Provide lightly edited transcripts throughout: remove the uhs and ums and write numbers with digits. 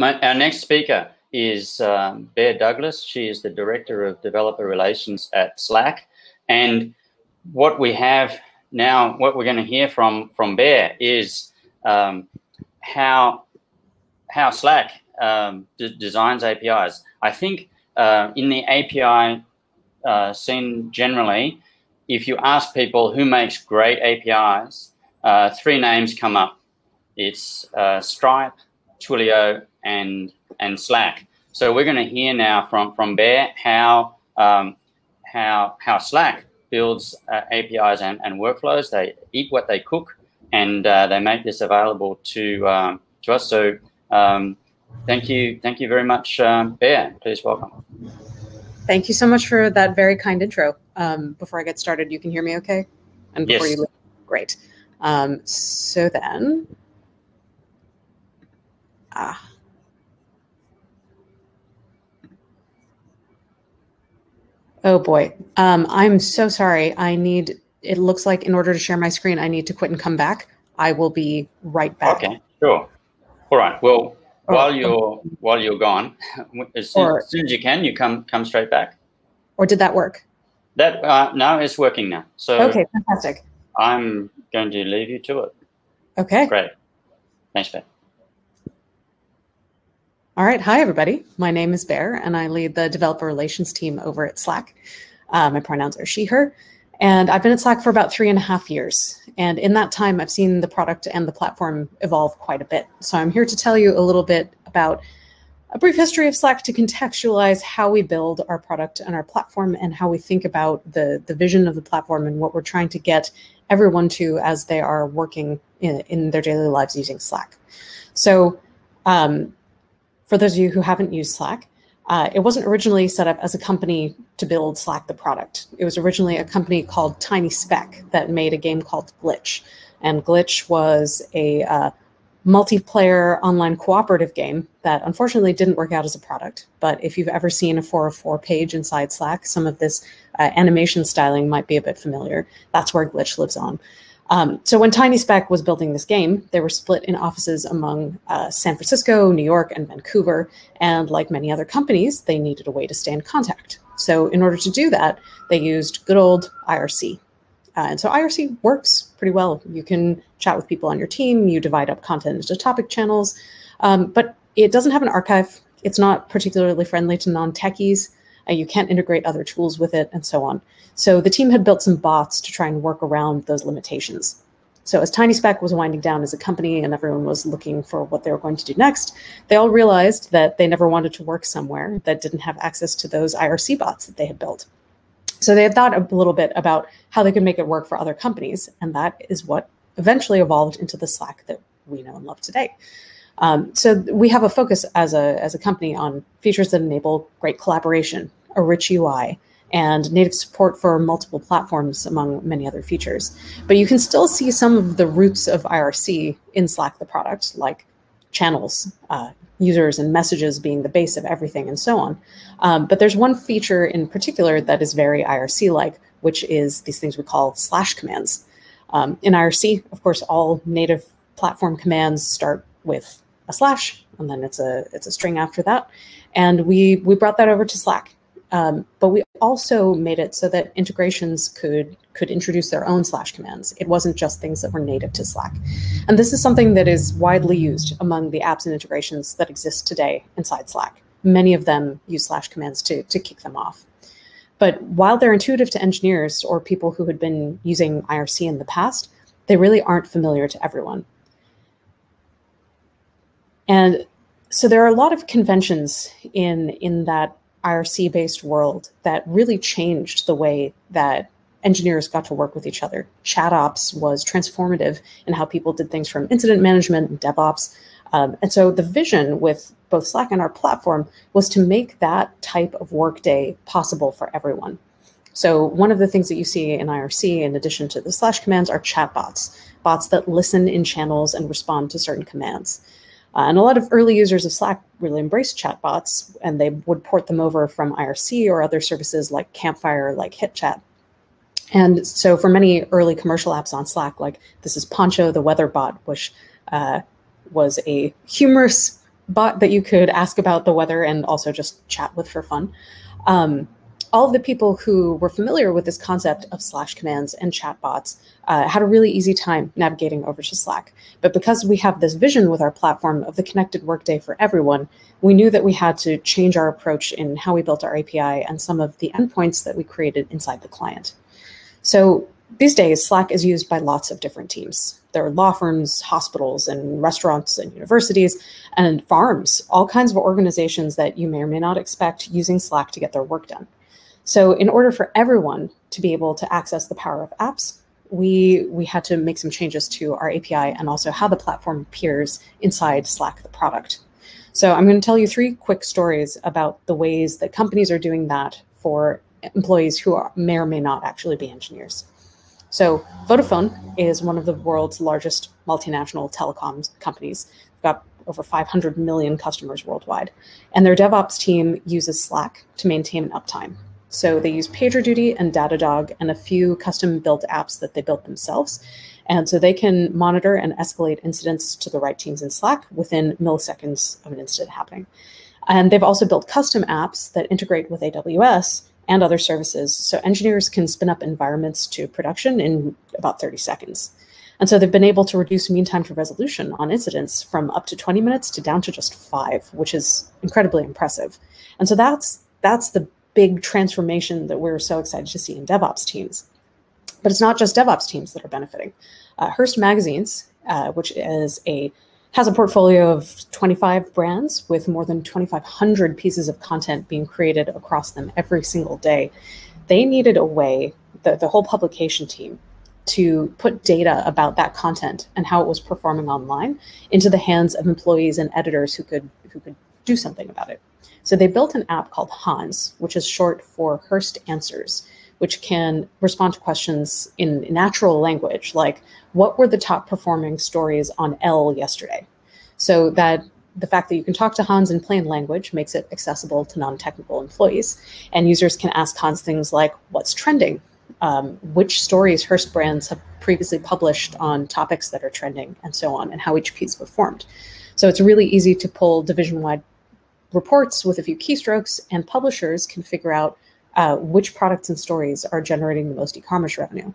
Our next speaker is Bear Douglas. She is the Director of Developer Relations at Slack. And what we have now, what we're going to hear from Bear is how Slack designs APIs. I think in the API scene generally, if you ask people who makes great APIs, three names come up. It's Stripe, Twilio, and Slack. So we're going to hear now from Bear how Slack builds APIs and workflows. They eat what they cook, and they make this available to us. So thank you very much, Bear. Please welcome. Thank you so much for that very kind intro. Before I get started, you can hear me okay? And before yes. You leave, great. So then, oh boy, I'm so sorry. It looks like in order to share my screen, I need to quit and come back. I will be right back. Okay, sure. All right, well, while you're gone, as soon as you can, you come straight back. Or did that work? That no, it's working now. So okay, fantastic. I'm going to leave you to it. Okay. Great. Thanks, Ben. All right. Hi, everybody. My name is Bear, and I lead the developer relations team over at Slack. My pronouns are she, her. And I've been at Slack for about 3.5 years. And in that time, I've seen the product and the platform evolve quite a bit. So I'm here to tell you a little bit about a brief history of Slack to contextualize how we build our product and our platform and how we think about the vision of the platform and what we're trying to get everyone to as they are working in their daily lives using Slack. So, for those of you who haven't used Slack, it wasn't originally set up as a company to build Slack the product. It was originally a company called Tiny Speck that made a game called Glitch. And Glitch was a multiplayer online cooperative game that unfortunately didn't work out as a product. But if you've ever seen a 404 page inside Slack, some of this animation styling might be a bit familiar. That's where Glitch lives on. So when Tiny Speck was building this game, they were split in offices among San Francisco, New York, and Vancouver. And like many other companies, they needed a way to stay in contact. So in order to do that, they used good old IRC. And so IRC works pretty well. You can chat with people on your team. You divide up content into topic channels. But it doesn't have an archive. It's not particularly friendly to non-techies. You can't integrate other tools with it, and so on. So the team had built some bots to try and work around those limitations. So as Tiny Speck was winding down as a company and everyone was looking for what they were going to do next, they all realized that they never wanted to work somewhere that didn't have access to those IRC bots that they had built. So they had thought a little bit about how they could make it work for other companies, and that is what eventually evolved into the Slack that we know and love today. So we have a focus as a company on features that enable great collaboration, a rich UI, and native support for multiple platforms, among many other features. But you can still see some of the roots of IRC in Slack, the product, like channels, users and messages being the base of everything and so on. But there's one feature in particular that is very IRC-like, which is these things we call slash commands. In IRC, of course, all native platform commands start with a slash, and then it's a string after that. And we brought that over to Slack. But we also made it so that integrations could introduce their own slash commands. It wasn't just things that were native to Slack. And this is something that is widely used among the apps and integrations that exist today inside Slack. Many of them use slash commands to kick them off. But while they're intuitive to engineers or people who had been using IRC in the past, they really aren't familiar to everyone. And so there are a lot of conventions in that IRC-based world that really changed the way that engineers got to work with each other. ChatOps was transformative in how people did things from incident management and DevOps. And so the vision with both Slack and our platform was to make that type of workday possible for everyone. So one of the things that you see in IRC, in addition to the slash commands, are chatbots, bots that listen in channels and respond to certain commands. And a lot of early users of Slack really embraced chatbots, and they would port them over from IRC or other services like Campfire, like HipChat. And so for many early commercial apps on Slack, like this is Poncho, the weather bot, which was a humorous bot that you could ask about the weather and also just chat with for fun. All of the people who were familiar with this concept of slash commands and chatbots had a really easy time navigating over to Slack. But because we have this vision with our platform of the connected workday for everyone, we knew that we had to change our approach in how we built our API and some of the endpoints that we created inside the client. So these days, Slack is used by lots of different teams. There are law firms, hospitals, and restaurants, and universities, and farms, all kinds of organizations that you may or may not expect using Slack to get their work done. So in order for everyone to be able to access the power of apps, we had to make some changes to our API and also how the platform appears inside Slack, the product. So I'm going to tell you three quick stories about the ways that companies are doing that for employees who are, may or may not actually be engineers. So Vodafone is one of the world's largest multinational telecoms companies. They've got over 500 million customers worldwide. And their DevOps team uses Slack to maintain an uptime. So they use PagerDuty and Datadog and a few custom-built apps that they built themselves. And so they can monitor and escalate incidents to the right teams in Slack within milliseconds of an incident happening. And they've also built custom apps that integrate with AWS and other services. So engineers can spin up environments to production in about 30 seconds. And so they've been able to reduce mean time to resolution on incidents from up to 20 minutes to down to just 5, which is incredibly impressive. And so that's the big transformation that we're so excited to see in DevOps teams. But it's not just DevOps teams that are benefiting. Hearst Magazines, which is has a portfolio of 25 brands with more than 2,500 pieces of content being created across them every single day. They needed a way, the whole publication team, to put data about that content and how it was performing online into the hands of employees and editors who could do something about it. So they built an app called Hans, which is short for Hearst Answers, which can respond to questions in natural language, like what were the top performing stories on L yesterday? So that the fact that you can talk to Hans in plain language makes it accessible to non-technical employees. And users can ask Hans things like, what's trending? Which stories Hearst brands have previously published on topics that are trending and so on, and how each piece performed. So it's really easy to pull division-wide reports with a few keystrokes, and publishers can figure out which products and stories are generating the most e-commerce revenue.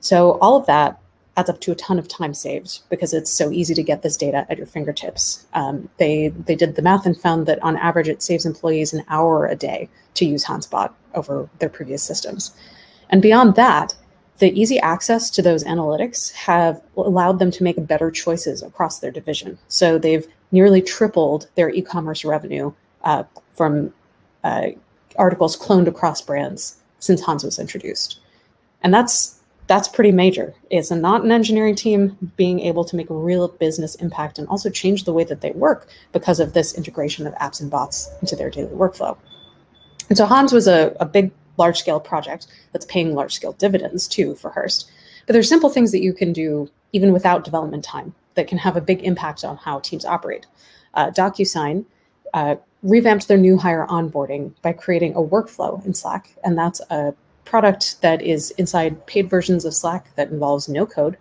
So all of that adds up to a ton of time saved because it's so easy to get this data at your fingertips. They did the math and found that on average, it saves employees an hour a day to use HansBot over their previous systems. And beyond that, the easy access to those analytics have allowed them to make better choices across their division. So they've nearly tripled their e-commerce revenue from articles cloned across brands since Hans was introduced. And that's pretty major. It's not an engineering team being able to make a real business impact and also change the way that they work because of this integration of apps and bots into their daily workflow. And so Hans was a big, large-scale project that's paying large-scale dividends, too, for Hearst. But there's simple things that you can do even without development time that can have a big impact on how teams operate. DocuSign revamped their new hire onboarding by creating a workflow in Slack. And that's a product that is inside paid versions of Slack that involves no code.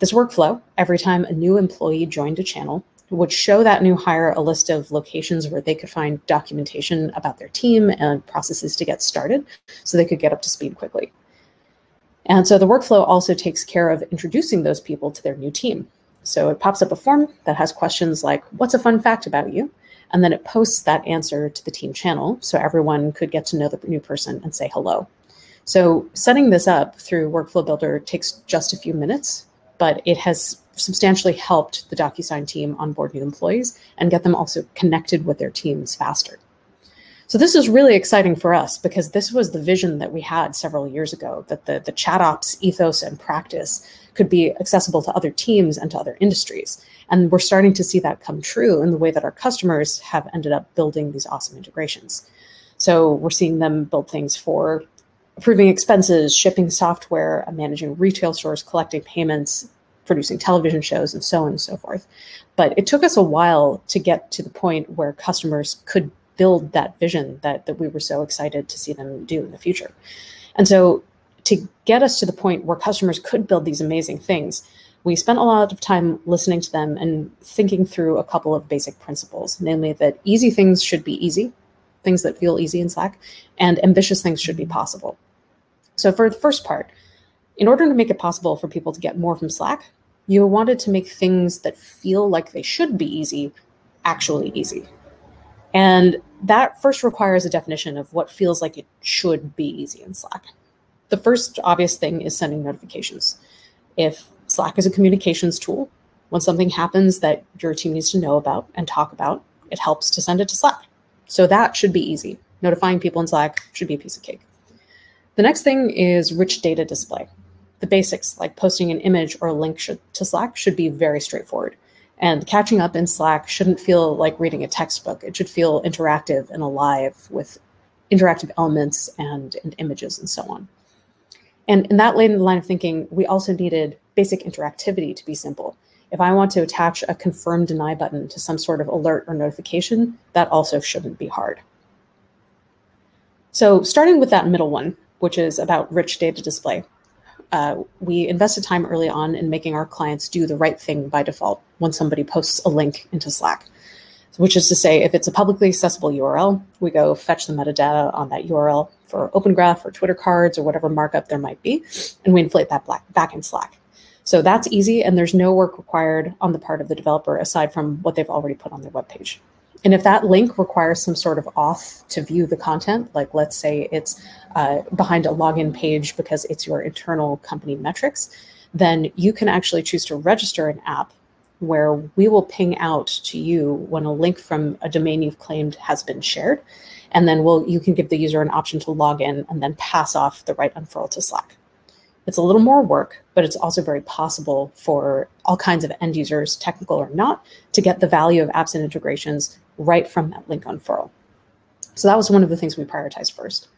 This workflow, every time a new employee joined a channel, would show that new hire a list of locations where they could find documentation about their team and processes to get started so they could get up to speed quickly. And so the workflow also takes care of introducing those people to their new team. So it pops up a form that has questions like, what's a fun fact about you? And then it posts that answer to the team channel so everyone could get to know the new person and say hello. So setting this up through Workflow Builder takes just a few minutes, but it has substantially helped the DocuSign team onboard new employees and get them also connected with their teams faster. So this is really exciting for us because this was the vision that we had several years ago, that the ChatOps ethos and practice could be accessible to other teams and to other industries. And we're starting to see that come true in the way that our customers have ended up building these awesome integrations. So we're seeing them build things for approving expenses, shipping software, managing retail stores, collecting payments, producing television shows, and so on and so forth. But it took us a while to get to the point where customers could build that vision that we were so excited to see them do in the future. And so to get us to the point where customers could build these amazing things, we spent a lot of time listening to them and thinking through a couple of basic principles, namely that easy things should be easy, things that feel easy in Slack, and ambitious things should be possible. So for the first part, in order to make it possible for people to get more from Slack, you wanted to make things that feel like they should be easy, actually easy. And that first requires a definition of what feels like it should be easy in Slack. The first obvious thing is sending notifications. If Slack is a communications tool, when something happens that your team needs to know about and talk about, it helps to send it to Slack. So that should be easy. Notifying people in Slack should be a piece of cake. The next thing is rich data display. The basics, like posting an image or a link to Slack, should be very straightforward. And catching up in Slack shouldn't feel like reading a textbook. It should feel interactive and alive with interactive elements and images and so on. And in that line of thinking, we also needed basic interactivity to be simple. If I want to attach a confirm deny button to some sort of alert or notification, that also shouldn't be hard. So starting with that middle one, which is about rich data display, we invested time early on in making our clients do the right thing by default when somebody posts a link into Slack, which is to say, if it's a publicly accessible URL, we go fetch the metadata on that URL for Open Graph or Twitter cards or whatever markup there might be, and we inflate that back in Slack. So that's easy, and there's no work required on the part of the developer aside from what they've already put on their webpage. And if that link requires some sort of auth to view the content, like let's say it's behind a login page because it's your internal company metrics, then you can actually choose to register an app where we will ping out to you when a link from a domain you've claimed has been shared. And then you can give the user an option to log in and then pass off the right unfurl to Slack. It's a little more work, but it's also very possible for all kinds of end users, technical or not, to get the value of apps and integrations right from that link unfurl. So that was one of the things we prioritized first.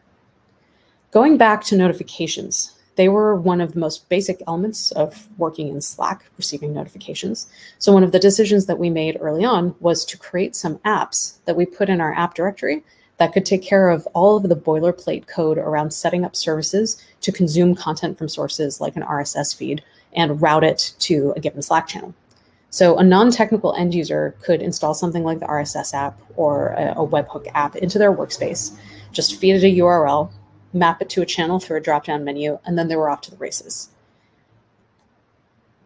Going back to notifications, they were one of the most basic elements of working in Slack, receiving notifications. So one of the decisions that we made early on was to create some apps that we put in our app directory that could take care of all of the boilerplate code around setting up services to consume content from sources like an RSS feed and route it to a given Slack channel. So a non-technical end user could install something like the RSS app or a webhook app into their workspace, just feed it a URL, map it to a channel through a drop-down menu, and then they were off to the races.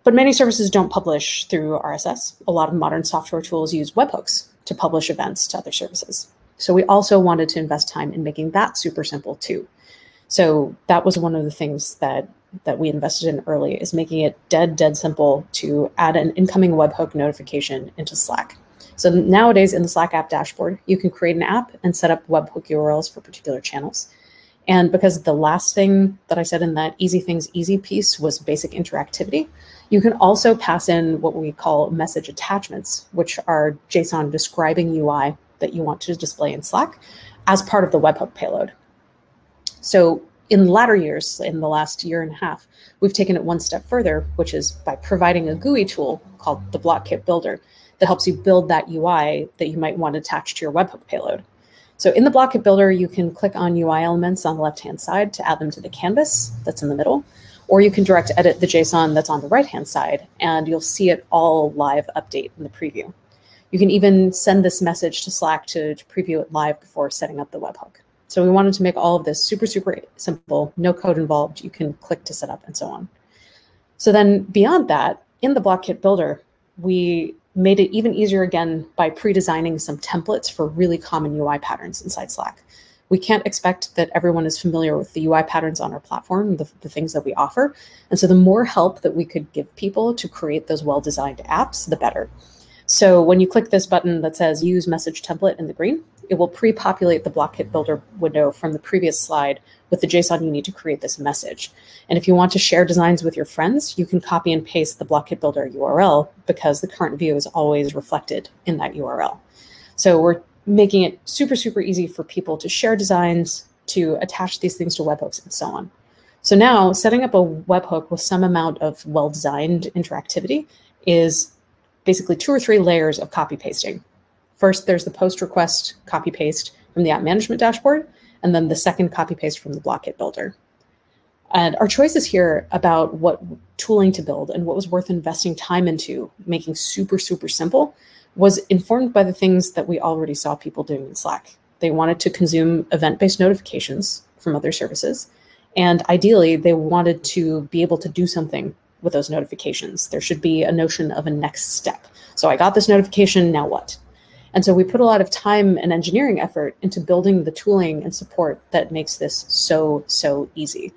But many services don't publish through RSS. A lot of modern software tools use webhooks to publish events to other services. So we also wanted to invest time in making that super simple too. So that was one of the things that we invested in early, is making it dead simple to add an incoming webhook notification into Slack. So nowadays in the Slack app dashboard, you can create an app and set up webhook URLs for particular channels. And because the last thing that I said in that easy things easy piece was basic interactivity, you can also pass in what we call message attachments, which are JSON describing UI that you want to display in Slack as part of the webhook payload. So in latter years, in the last year and a half, we've taken it one step further, which is by providing a GUI tool called the BlockKit Builder that helps you build that UI that you might want to attach to your webhook payload. So in the BlockKit Builder, you can click on UI elements on the left-hand side to add them to the canvas that's in the middle, or you can direct edit the JSON that's on the right-hand side, and you'll see it all live update in the preview. You can even send this message to Slack to preview it live before setting up the webhook. So we wanted to make all of this super simple, no code involved. You can click to set up and so on. So then beyond that, in the BlockKit Builder, we made it even easier again by pre-designing some templates for really common UI patterns inside Slack. We can't expect that everyone is familiar with the UI patterns on our platform, the things that we offer. And so the more help that we could give people to create those well-designed apps, the better. So when you click this button that says use message template in the green, it will pre-populate the BlockKit Builder window from the previous slide with the JSON you need to create this message. And if you want to share designs with your friends, you can copy and paste the BlockKit Builder URL because the current view is always reflected in that URL. So we're making it super easy for people to share designs, to attach these things to webhooks and so on. So now setting up a webhook with some amount of well-designed interactivity is basically 2 or 3 layers of copy pasting. First, there's the post request copy paste from the app management dashboard, and then the second copy paste from the BlockKit Builder. And our choices here about what tooling to build and what was worth investing time into making super, super simple was informed by the things that we already saw people doing in Slack. They wanted to consume event-based notifications from other services. And ideally, they wanted to be able to do something with those notifications. There should be a notion of a next step. So I got this notification, now what? And so we put a lot of time and engineering effort into building the tooling and support that makes this so, so easy.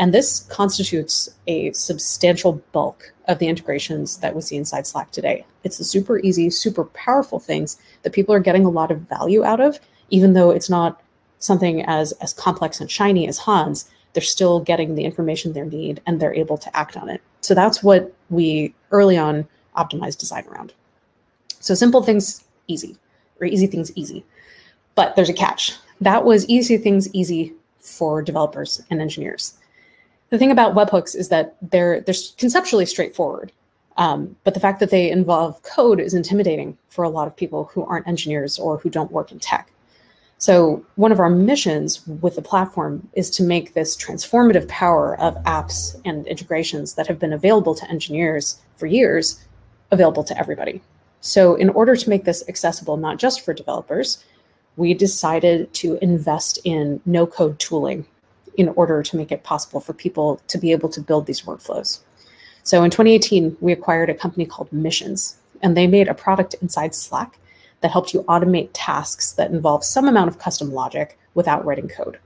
And this constitutes a substantial bulk of the integrations that we see inside Slack today. It's the super easy, super powerful things that people are getting a lot of value out of, even though it's not something as complex and shiny as Hans. They're still getting the information they need and they're able to act on it. So that's what we early on optimized design around. So simple things easy, or easy things easy. But there's a catch. That was easy things easy for developers and engineers. The thing about webhooks is that they're conceptually straightforward, but the fact that they involve code is intimidating for a lot of people who aren't engineers or who don't work in tech. So one of our missions with the platform is to make this transformative power of apps and integrations that have been available to engineers for years available to everybody. So in order to make this accessible, not just for developers, we decided to invest in no-code tooling in order to make it possible for people to be able to build these workflows. So in 2018, we acquired a company called Missions, and they made a product inside Slack that helped you automate tasks that involve some amount of custom logic without writing code.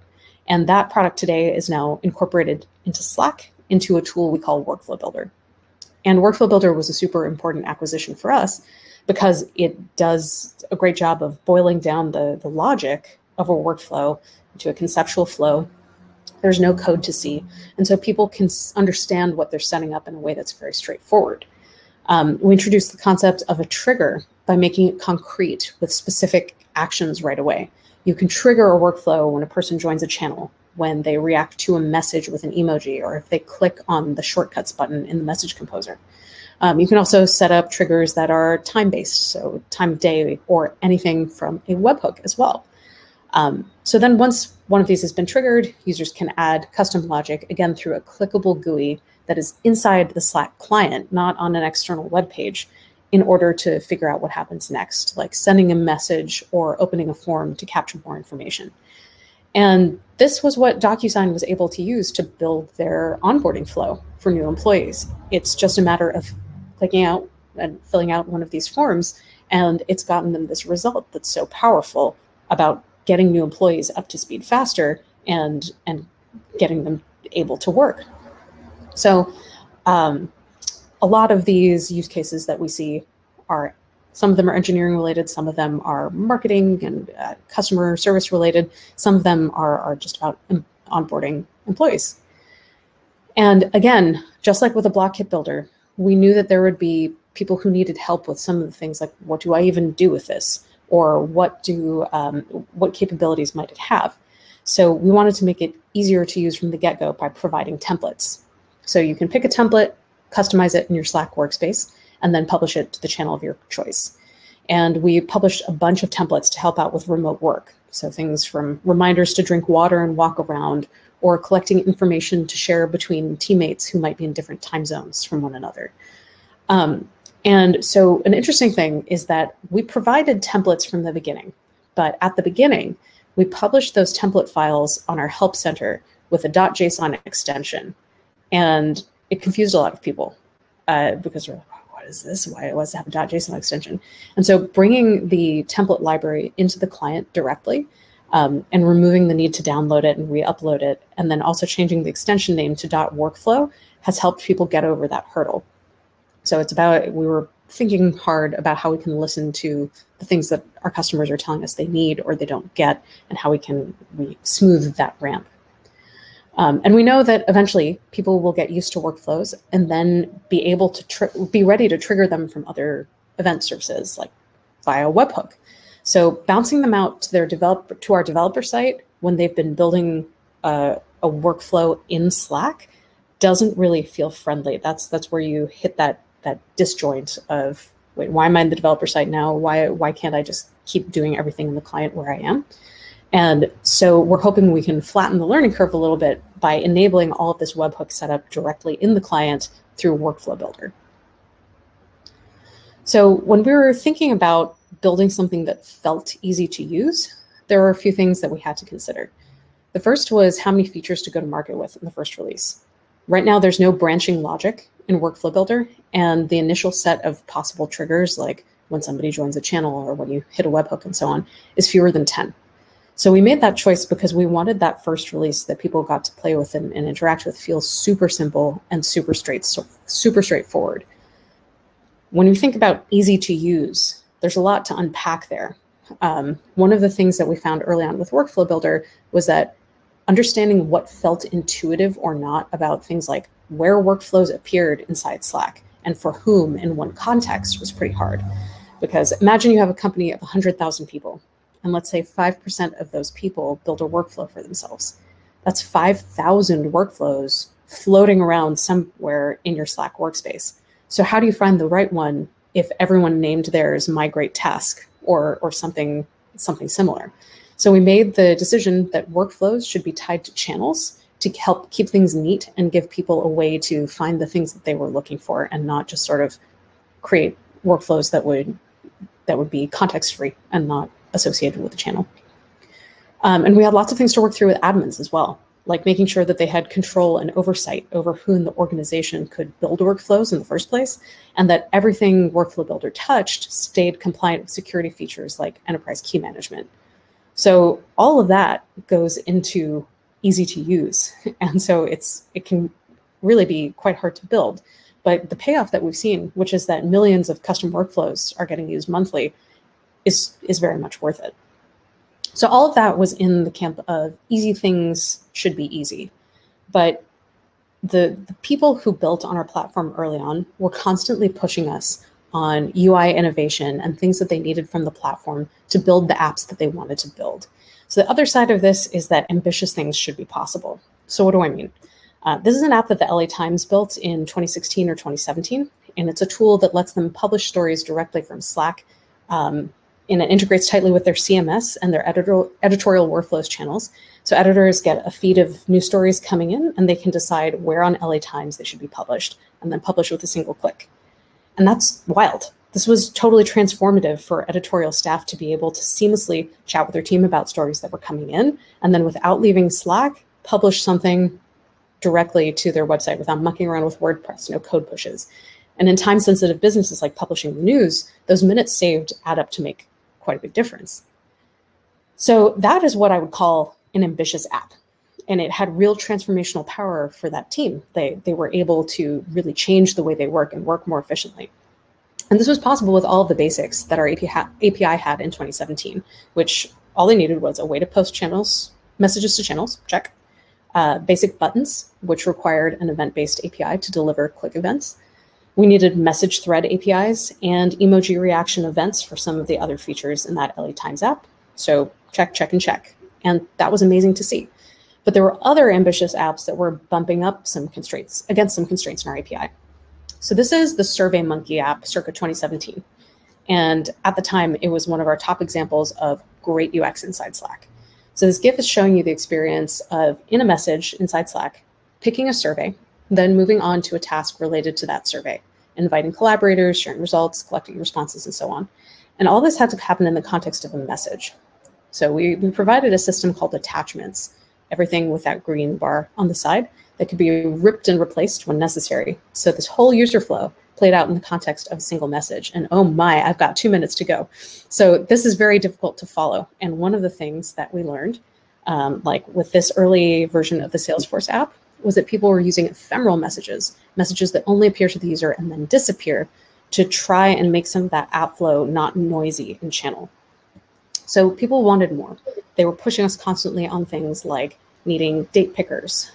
And that product today is now incorporated into Slack into a tool we call Workflow Builder. And Workflow Builder was a super important acquisition for us because it does a great job of boiling down the logic of a workflow to a conceptual flow. There's no code to see. And so people can understand what they're setting up in a way that's very straightforward. We introduced the concept of a trigger by making it concrete with specific actions right away. You can trigger a workflow when a person joins a channel, when they react to a message with an emoji, or if they click on the shortcuts button in the message composer. You can also set up triggers that are time-based, so time of day or anything from a webhook as well. So then once one of these has been triggered, users can add custom logic, again, through a clickable GUI that is inside the Slack client, not on an external web page, in order to figure out what happens next, like sending a message or opening a form to capture more information. And this was what DocuSign was able to use to build their onboarding flow for new employees. It's just a matter of clicking out and filling out one of these forms, and it's gotten them this result that's so powerful about getting new employees up to speed faster and getting them able to work. So a lot of these use cases that we see are, some of them are engineering related, some of them are marketing and customer service related, some of them are just about onboarding employees. And again, just like with the BlockKit Builder, we knew that there would be people who needed help with some of the things like, what do I even do with this? Or what capabilities might it have? So we wanted to make it easier to use from the get-go by providing templates. So you can pick a template, customize it in your Slack workspace, and then publish it to the channel of your choice. And we published a bunch of templates to help out with remote work. So things from reminders to drink water and walk around, or collecting information to share between teammates who might be in different time zones from one another. And so an interesting thing is that we provided templates from the beginning, but at the beginning, we published those template files on our help center with a .json extension. And it confused a lot of people because we're like, what is this? Why does it have a .json extension? And so bringing the template library into the client directly and removing the need to download it and re-upload it, and then also changing the extension name to .workflow has helped people get over that hurdle. So it's about, we were thinking hard about how we can listen to the things that our customers are telling us they need or they don't get, and how we smooth that ramp. And we know that eventually people will get used to workflows and then be able to be ready to trigger them from other event services, like via webhook. So bouncing them out to our developer site when they've been building a workflow in Slack doesn't really feel friendly. That's where you hit that disjoint of, wait, why am I in the developer site now? Why can't I just keep doing everything in the client where I am? And so we're hoping we can flatten the learning curve a little bit by enabling all of this webhook setup directly in the client through Workflow Builder. So when we were thinking about building something that felt easy to use, there were a few things that we had to consider. The first was how many features to go to market with in the first release. Right now, there's no branching logic in Workflow Builder, and the initial set of possible triggers, like when somebody joins a channel or when you hit a webhook and so on, is fewer than 10. So we made that choice because we wanted that first release that people got to play with and interact with feel super simple and super straightforward. When we think about easy to use, there's a lot to unpack there. One of the things that we found early on with Workflow Builder was that understanding what felt intuitive or not about things like where workflows appeared inside Slack and for whom in what context was pretty hard. Because imagine you have a company of 100,000 people, and let's say 5% of those people build a workflow for themselves. That's 5,000 workflows floating around somewhere in your Slack workspace. So how do you find the right one if everyone named theirs migrate task or something similar? So we made the decision that workflows should be tied to channels to help keep things neat and give people a way to find the things that they were looking for and not just sort of create workflows that would be context-free and not associated with the channel. And we had lots of things to work through with admins as well, like making sure that they had control and oversight over who in the organization could build workflows in the first place, and that everything Workflow Builder touched stayed compliant with security features like enterprise key management. So all of that goes into easy to use. And so it can really be quite hard to build. But the payoff that we've seen, which is that millions of custom workflows are getting used monthly, is very much worth it. So all of that was in the camp of easy things should be easy. But the people who built on our platform early on were constantly pushing us on UI innovation and things that they needed from the platform to build the apps that they wanted to build. So the other side of this is that ambitious things should be possible. So what do I mean? This is an app that the LA Times built in 2016 or 2017, and it's a tool that lets them publish stories directly from Slack, and it integrates tightly with their CMS and their editorial workflows channels. So editors get a feed of new stories coming in, and they can decide where on LA Times they should be published, and then publish with a single click. And that's wild. This was totally transformative for editorial staff to be able to seamlessly chat with their team about stories that were coming in, and then without leaving Slack, publish something directly to their website without mucking around with WordPress, no code pushes. And in time-sensitive businesses like publishing the news, those minutes saved add up to make quite a big difference. So that is what I would call an ambitious app. And it had real transformational power for that team. They were able to really change the way they work and work more efficiently. And this was possible with all of the basics that our API had in 2017, which all they needed was a way to post messages to channels, check. Basic buttons, which required an event-based API to deliver click events. We needed message thread APIs and emoji reaction events for some of the other features in that LA Times app. So check, check, and check. And that was amazing to see. But there were other ambitious apps that were bumping up some constraints against some constraints in our API. So this is the SurveyMonkey app circa 2017. And at the time, it was one of our top examples of great UX inside Slack. So this GIF is showing you the experience of, in a message inside Slack, picking a survey, then moving on to a task related to that survey, inviting collaborators, sharing results, collecting responses, and so on. And all this had to happen in the context of a message. So we provided a system called attachments, everything with that green bar on the side that could be ripped and replaced when necessary. So this whole user flow played out in the context of a single message. And oh my, I've got 2 minutes to go. So this is very difficult to follow. And one of the things that we learned, like with this early version of the Salesforce app, was that people were using ephemeral messages, messages that only appear to the user and then disappear, to try and make some of that app flow not noisy in channel. So people wanted more. They were pushing us constantly on things like needing date pickers,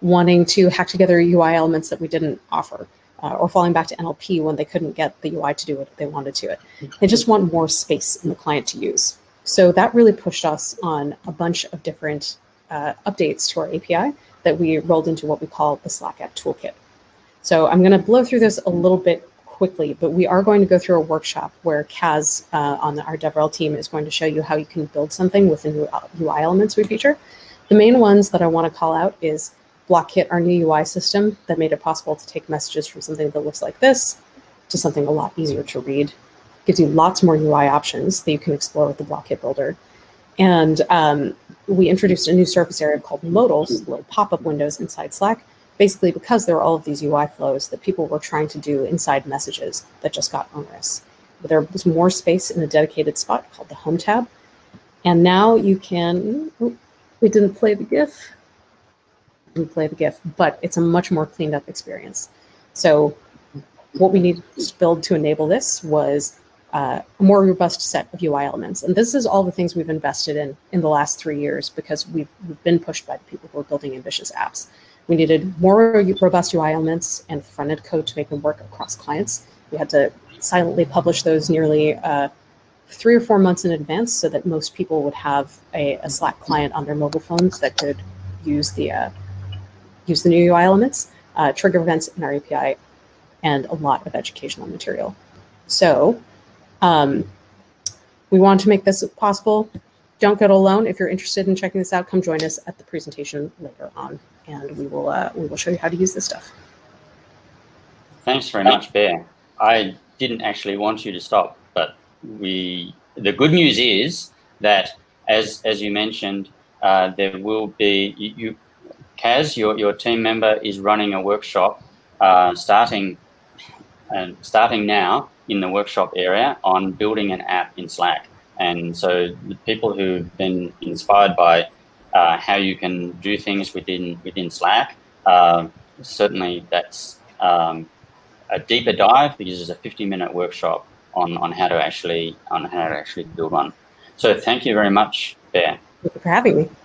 wanting to hack together UI elements that we didn't offer, or falling back to NLP when they couldn't get the UI to do what they wanted to it. They just want more space in the client to use. So that really pushed us on a bunch of different updates to our API that we rolled into what we call the Slack app toolkit. So I'm going to blow through this a little bit quickly, but we are going to go through a workshop where Kaz on our DevRel team is going to show you how you can build something with the new UI elements we feature. The main ones that I want to call out is BlockKit, our new UI system that made it possible to take messages from something that looks like this to something a lot easier to read. Gives you lots more UI options that you can explore with the BlockKit Builder. And we introduced a new surface area called modals, little pop-up windows inside Slack, basically because there were all of these UI flows that people were trying to do inside messages that just got onerous. But there was more space in a dedicated spot called the Home tab. And now you can, oh, we didn't play the GIF. Didn't play the GIF, but it's a much more cleaned up experience. So what we needed to build to enable this was a more robust set of UI elements. And this is all the things we've invested in the last 3 years because we've been pushed by the people who are building ambitious apps. We needed more robust UI elements and front-end code to make them work across clients. We had to silently publish those nearly 3 or 4 months in advance so that most people would have a Slack client on their mobile phones that could use the new UI elements, trigger events in our API, and a lot of educational material. So we want to make this possible. Don't go it alone. If you're interested in checking this out, come join us at the presentation later on, and we will show you how to use this stuff. Thanks very much, Bear. I didn't actually want you to stop, but the good news is that, as you mentioned, there will be, Kaz, your team member is running a workshop starting now in the workshop area on building an app in Slack. And so the people who've been inspired by how you can do things within Slack, certainly that's a deeper dive because it's a 50-minute workshop on how to actually build one. So thank you very much, Bear. Thank you for having me.